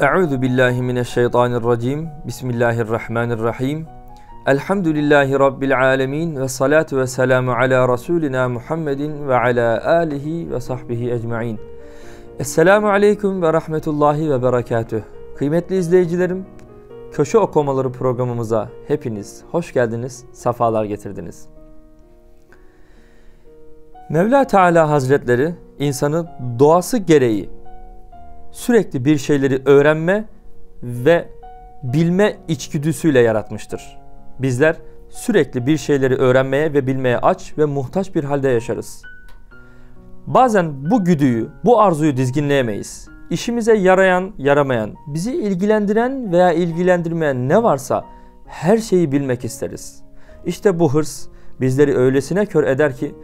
Euzu billahi mineşşeytanirracim. Bismillahirrahmanirrahim. Elhamdülillahi rabbil alemin ve salatu ve selamu ala rasulina Muhammedin ve ala alihi ve sahbihi ecmaîn. Esselamu aleyküm ve rahmetullahi ve berekatüh. Kıymetli izleyicilerim, Köşe Okumaları programımıza hepiniz hoş geldiniz, sefalar getirdiniz. Mevla Teala Hazretleri insanı doğası gereği sürekli bir şeyleri öğrenme ve bilme içgüdüsüyle yaratmıştır. Bizler sürekli bir şeyleri öğrenmeye ve bilmeye aç ve muhtaç bir halde yaşarız. Bazen bu güdüyü, bu arzuyu dizginleyemeyiz. İşimize yarayan, yaramayan, bizi ilgilendiren veya ilgilendirmeyen ne varsa her şeyi bilmek isteriz. İşte bu hırs bizleri öylesine kör eder ki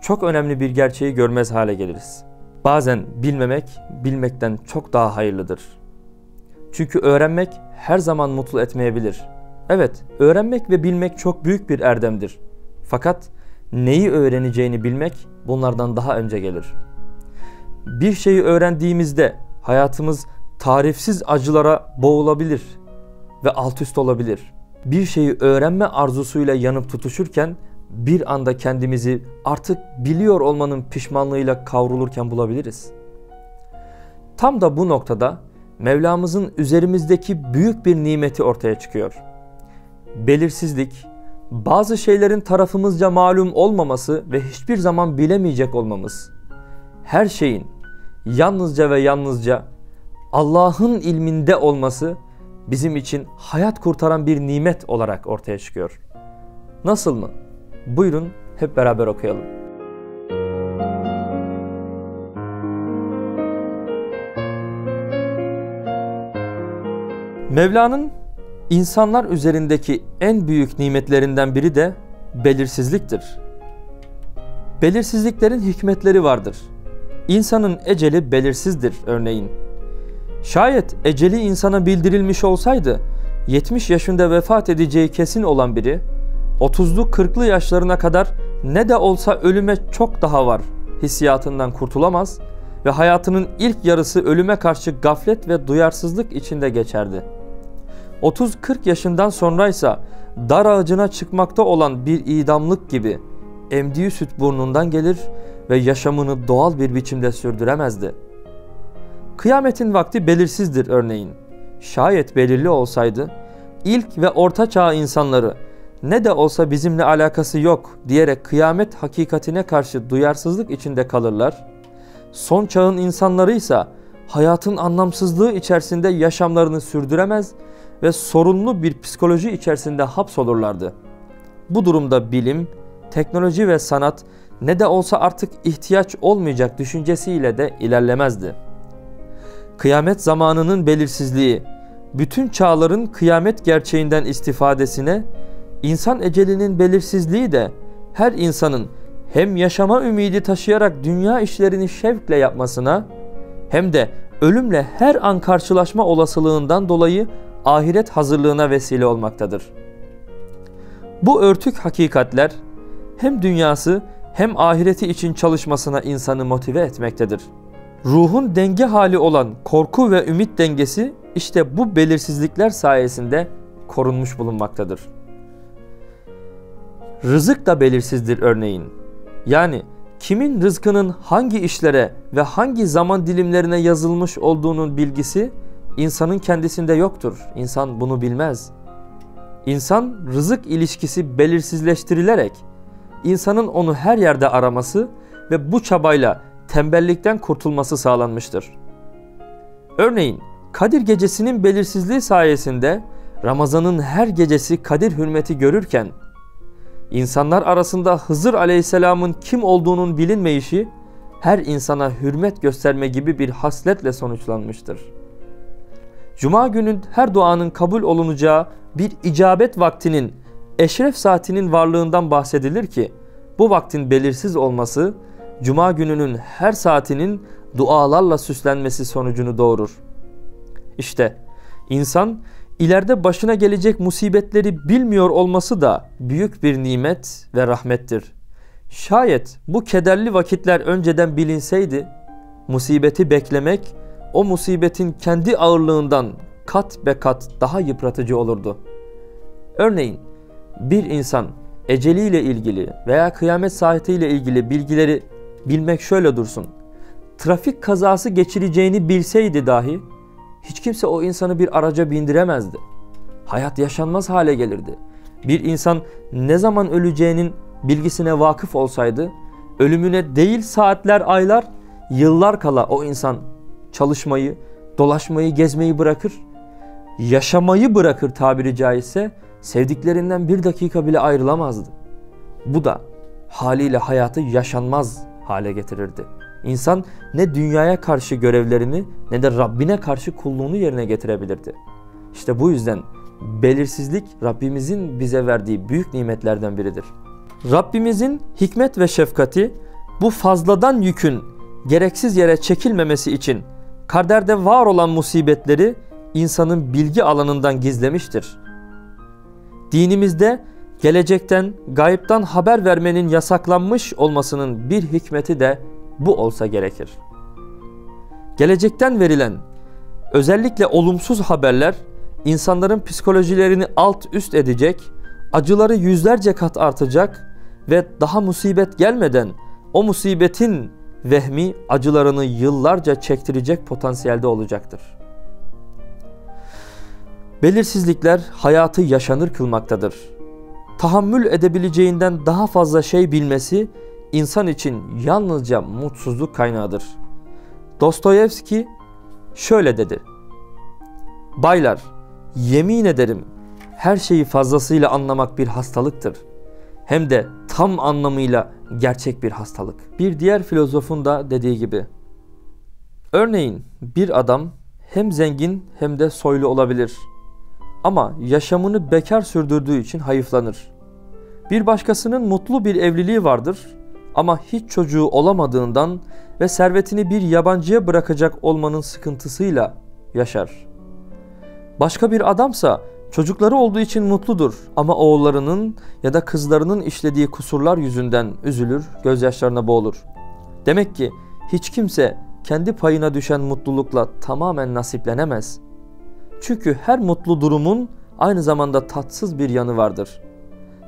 çok önemli bir gerçeği görmez hale geliriz. Bazen bilmemek, bilmekten çok daha hayırlıdır. Çünkü öğrenmek her zaman mutlu etmeyebilir. Evet, öğrenmek ve bilmek çok büyük bir erdemdir. Fakat neyi öğreneceğini bilmek bunlardan daha önce gelir. Bir şeyi öğrendiğimizde hayatımız tarifsiz acılara boğulabilir ve alt üst olabilir. Bir şeyi öğrenme arzusuyla yanıp tutuşurken bir anda kendimizi artık biliyor olmanın pişmanlığıyla kavrulurken bulabiliriz. Tam da bu noktada Mevlamızın üzerimizdeki büyük bir nimeti ortaya çıkıyor. Belirsizlik, bazı şeylerin tarafımızca malum olmaması ve hiçbir zaman bilemeyecek olmamız, her şeyin yalnızca ve yalnızca Allah'ın ilminde olması bizim için hayat kurtaran bir nimet olarak ortaya çıkıyor. Nasıl mı? Buyurun hep beraber okuyalım. Mevla'nın insanlar üzerindeki en büyük nimetlerinden biri de belirsizliktir. Belirsizliklerin hikmetleri vardır. İnsanın eceli belirsizdir örneğin. Şayet eceli insana bildirilmiş olsaydı, 70 yaşında vefat edeceği kesin olan biri, 30'lu 40'lı yaşlarına kadar ne de olsa ölüme çok daha var hissiyatından kurtulamaz ve hayatının ilk yarısı ölüme karşı gaflet ve duyarsızlık içinde geçerdi. 30-40 yaşından sonraysa dar ağacına çıkmakta olan bir idamlık gibi emdiği süt burnundan gelir ve yaşamını doğal bir biçimde sürdüremezdi. Kıyametin vakti belirsizdir örneğin. Şayet belirli olsaydı ilk ve orta çağ insanları ne de olsa bizimle alakası yok diyerek kıyamet hakikatine karşı duyarsızlık içinde kalırlar. Son çağın insanlarıysa hayatın anlamsızlığı içerisinde yaşamlarını sürdüremez ve sorunlu bir psikoloji içerisinde hapsolurlardı. Bu durumda bilim, teknoloji ve sanat ne de olsa artık ihtiyaç olmayacak düşüncesiyle de ilerlemezdi. Kıyamet zamanının belirsizliği, bütün çağların kıyamet gerçeğinden istifadesine, İnsan ecelinin belirsizliği de her insanın hem yaşama ümidi taşıyarak dünya işlerini şevkle yapmasına hem de ölümle her an karşılaşma olasılığından dolayı ahiret hazırlığına vesile olmaktadır. Bu örtük hakikatler hem dünyası hem ahireti için çalışmasına insanı motive etmektedir. Ruhun denge hali olan korku ve ümit dengesi işte bu belirsizlikler sayesinde korunmuş bulunmaktadır. Rızık da belirsizdir örneğin. Yani kimin rızkının hangi işlere ve hangi zaman dilimlerine yazılmış olduğunun bilgisi insanın kendisinde yoktur. İnsan bunu bilmez. İnsan rızık ilişkisi belirsizleştirilerek insanın onu her yerde araması ve bu çabayla tembellikten kurtulması sağlanmıştır. Örneğin Kadir Gecesi'nin belirsizliği sayesinde Ramazan'ın her gecesi Kadir hürmeti görürken İnsanlar arasında Hızır Aleyhisselam'ın kim olduğunun bilinmeyişi her insana hürmet gösterme gibi bir hasletle sonuçlanmıştır. Cuma günü her duanın kabul olunacağı bir icabet vaktinin, eşref saatinin varlığından bahsedilir ki bu vaktin belirsiz olması Cuma gününün her saatinin dualarla süslenmesi sonucunu doğurur. İşte insan İleride başına gelecek musibetleri bilmiyor olması da büyük bir nimet ve rahmettir. Şayet bu kederli vakitler önceden bilinseydi, musibeti beklemek o musibetin kendi ağırlığından kat be kat daha yıpratıcı olurdu. Örneğin bir insan eceliyle ilgili veya kıyamet saatiyle ilgili bilgileri bilmek şöyle dursun. Trafik kazası geçireceğini bilseydi dahi hiç kimse o insanı bir araca bindiremezdi. Hayat yaşanmaz hale gelirdi. Bir insan ne zaman öleceğinin bilgisine vakıf olsaydı, ölümüne değil saatler, aylar, yıllar kala o insan çalışmayı, dolaşmayı, gezmeyi bırakır, yaşamayı bırakır tabiri caizse, sevdiklerinden bir dakika bile ayrılamazdı. Bu da haliyle hayatı yaşanmaz hale getirirdi. İnsan ne dünyaya karşı görevlerini ne de Rabbine karşı kulluğunu yerine getirebilirdi. İşte bu yüzden belirsizlik Rabbimizin bize verdiği büyük nimetlerden biridir. Rabbimizin hikmet ve şefkati bu fazladan yükün gereksiz yere çekilmemesi için kaderde var olan musibetleri insanın bilgi alanından gizlemiştir. Dinimizde gelecekten, gayipten haber vermenin yasaklanmış olmasının bir hikmeti de bu olsa gerekir. Gelecekten verilen özellikle olumsuz haberler insanların psikolojilerini alt üst edecek, acıları yüzlerce kat artacak ve daha musibet gelmeden o musibetin vehmi acılarını yıllarca çektirecek potansiyelde olacaktır. Belirsizlikler hayatı yaşanır kılmaktadır. Tahammül edebileceğinden daha fazla şey bilmesi insan için yalnızca mutsuzluk kaynağıdır. Dostoyevski şöyle dedi: "Baylar, yemin ederim her şeyi fazlasıyla anlamak bir hastalıktır. Hem de tam anlamıyla gerçek bir hastalık." Bir diğer filozofun da dediği gibi. Örneğin bir adam hem zengin hem de soylu olabilir. Ama yaşamını bekar sürdürdüğü için hayıflanır. Bir başkasının mutlu bir evliliği vardır ama hiç çocuğu olamadığından ve servetini bir yabancıya bırakacak olmanın sıkıntısıyla yaşar. Başka bir adamsa çocukları olduğu için mutludur ama oğullarının ya da kızlarının işlediği kusurlar yüzünden üzülür, gözyaşlarına boğulur. Demek ki hiç kimse kendi payına düşen mutlulukla tamamen nasiplenemez. Çünkü her mutlu durumun aynı zamanda tatsız bir yanı vardır.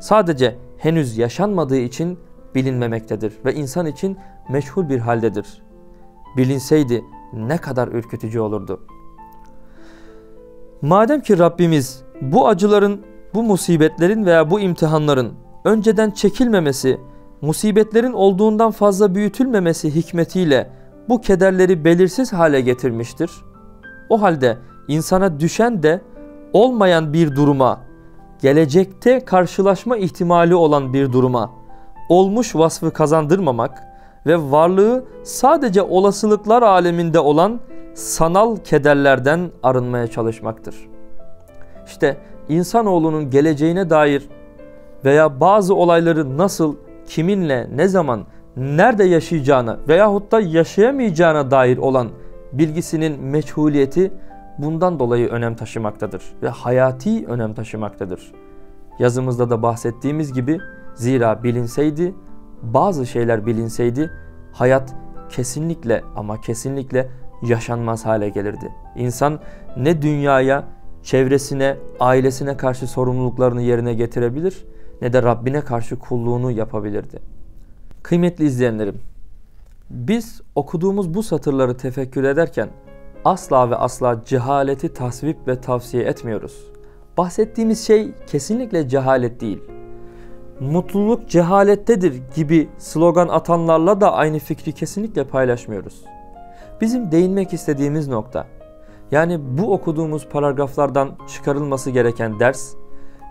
Sadece henüz yaşanmadığı için bilinmemektedir ve insan için meçhul bir haldedir. Bilinseydi ne kadar ürkütücü olurdu. Madem ki Rabbimiz bu acıların, bu musibetlerin veya bu imtihanların önceden çekilmemesi, musibetlerin olduğundan fazla büyütülmemesi hikmetiyle bu kederleri belirsiz hale getirmiştir. O halde insana düşen de olmayan bir duruma, gelecekte karşılaşma ihtimali olan bir duruma olmuş vasfı kazandırmamak ve varlığı sadece olasılıklar aleminde olan sanal kederlerden arınmaya çalışmaktır. İşte insanoğlunun geleceğine dair veya bazı olayları nasıl, kiminle, ne zaman, nerede yaşayacağına veyahut da yaşayamayacağına dair olan bilgisinin meçhuliyeti bundan dolayı önem taşımaktadır ve hayati önem taşımaktadır. Yazımızda da bahsettiğimiz gibi, zira bilinseydi, bazı şeyler bilinseydi hayat kesinlikle ama kesinlikle yaşanmaz hale gelirdi. İnsan ne dünyaya, çevresine, ailesine karşı sorumluluklarını yerine getirebilir ne de Rabbine karşı kulluğunu yapabilirdi. Kıymetli izleyenlerim, biz okuduğumuz bu satırları tefekkür ederken asla ve asla cehaleti tasvip ve tavsiye etmiyoruz. Bahsettiğimiz şey kesinlikle cehalet değil. "Mutluluk cehalettedir" gibi slogan atanlarla da aynı fikri kesinlikle paylaşmıyoruz. Bizim değinmek istediğimiz nokta, yani bu okuduğumuz paragraflardan çıkarılması gereken ders,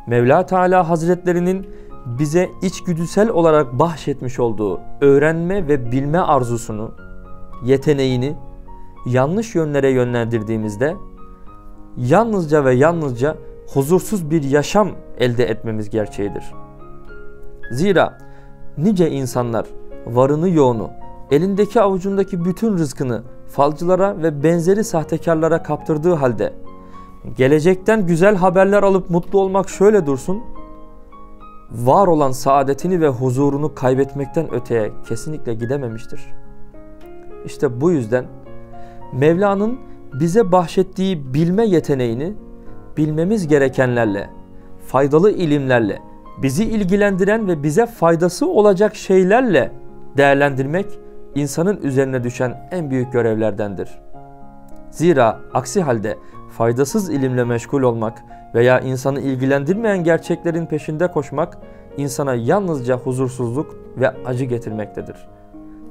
Mevla Teala Hazretlerinin bize içgüdüsel olarak bahşetmiş olduğu öğrenme ve bilme arzusunu, yeteneğini yanlış yönlere yönlendirdiğimizde yalnızca ve yalnızca huzursuz bir yaşam elde etmemiz gerçeğidir. Zira nice insanlar varını yoğunu, elindeki avucundaki bütün rızkını falcılara ve benzeri sahtekarlara kaptırdığı halde gelecekten güzel haberler alıp mutlu olmak şöyle dursun, var olan saadetini ve huzurunu kaybetmekten öteye kesinlikle gidememiştir. İşte bu yüzden Mevla'nın bize bahşettiği bilme yeteneğini bilmemiz gerekenlerle, faydalı ilimlerle, bizi ilgilendiren ve bize faydası olacak şeylerle değerlendirmek insanın üzerine düşen en büyük görevlerdendir. Zira aksi halde faydasız ilimle meşgul olmak veya insanı ilgilendirmeyen gerçeklerin peşinde koşmak insana yalnızca huzursuzluk ve acı getirmektedir.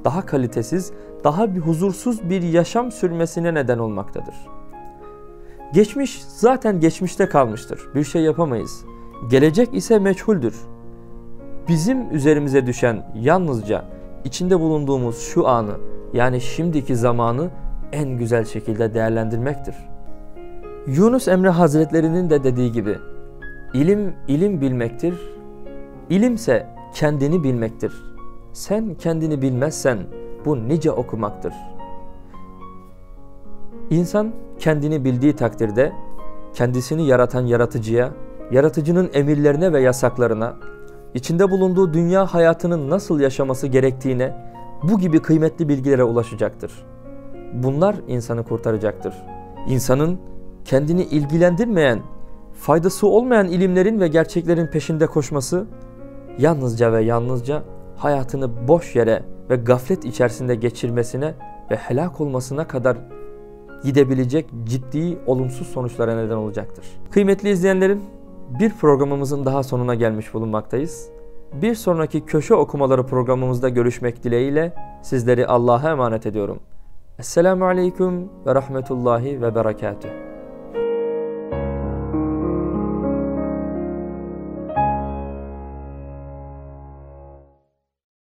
Daha kalitesiz, daha huzursuz bir yaşam sürmesine neden olmaktadır. Geçmiş zaten geçmişte kalmıştır. Bir şey yapamayız. Gelecek ise meçhuldür. Bizim üzerimize düşen yalnızca içinde bulunduğumuz şu anı, yani şimdiki zamanı en güzel şekilde değerlendirmektir. Yunus Emre Hazretleri'nin de dediği gibi, ilim bilmektir, ilimse kendini bilmektir. Sen kendini bilmezsen bu nice okumaktır. İnsan kendini bildiği takdirde kendisini yaratan yaratıcıya, yaratıcının emirlerine ve yasaklarına, içinde bulunduğu dünya hayatının nasıl yaşaması gerektiğine, bu gibi kıymetli bilgilere ulaşacaktır. Bunlar insanı kurtaracaktır. İnsanın kendini ilgilendirmeyen, faydası olmayan ilimlerin ve gerçeklerin peşinde koşması, yalnızca ve yalnızca hayatını boş yere ve gaflet içerisinde geçirmesine ve helak olmasına kadar gidebilecek ciddi olumsuz sonuçlara neden olacaktır. Kıymetli izleyenlerim, bir programımızın daha sonuna gelmiş bulunmaktayız. Bir sonraki Köşe Okumaları programımızda görüşmek dileğiyle sizleri Allah'a emanet ediyorum. Esselamu Aleyküm ve Rahmetullahi ve Berekatuhu.